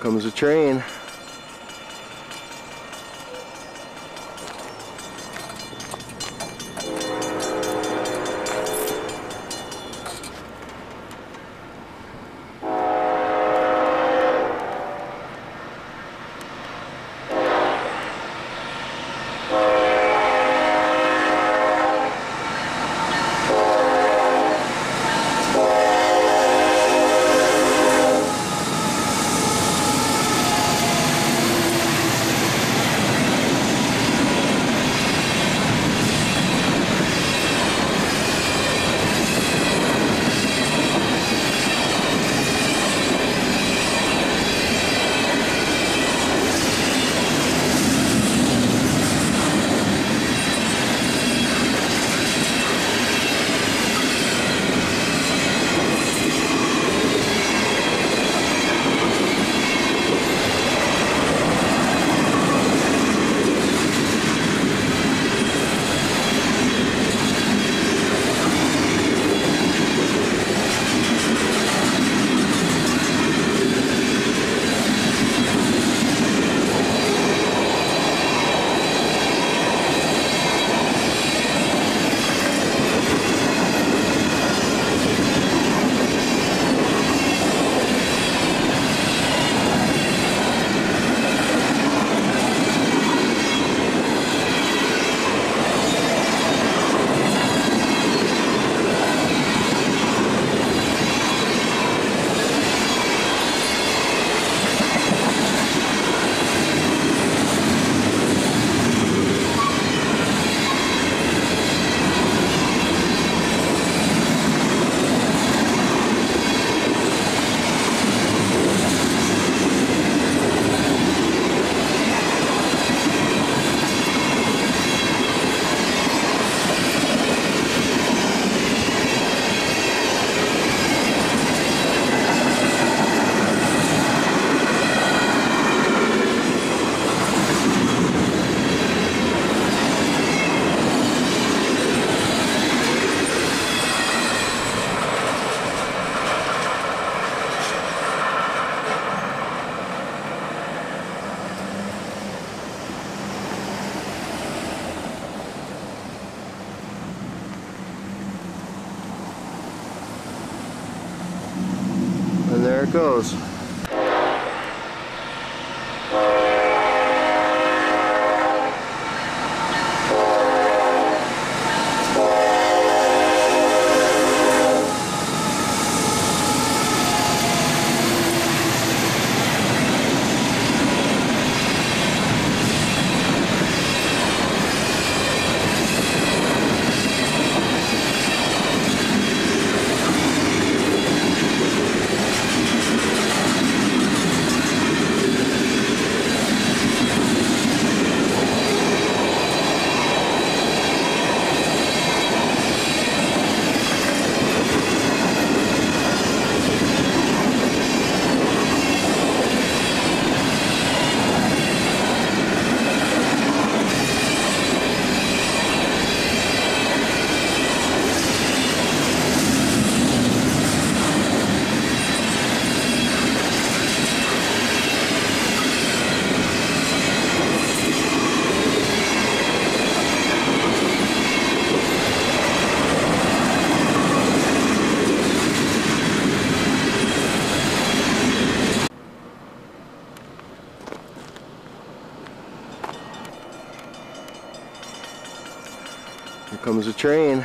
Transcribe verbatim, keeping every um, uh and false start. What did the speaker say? comes a train. And there it goes. Here comes a train.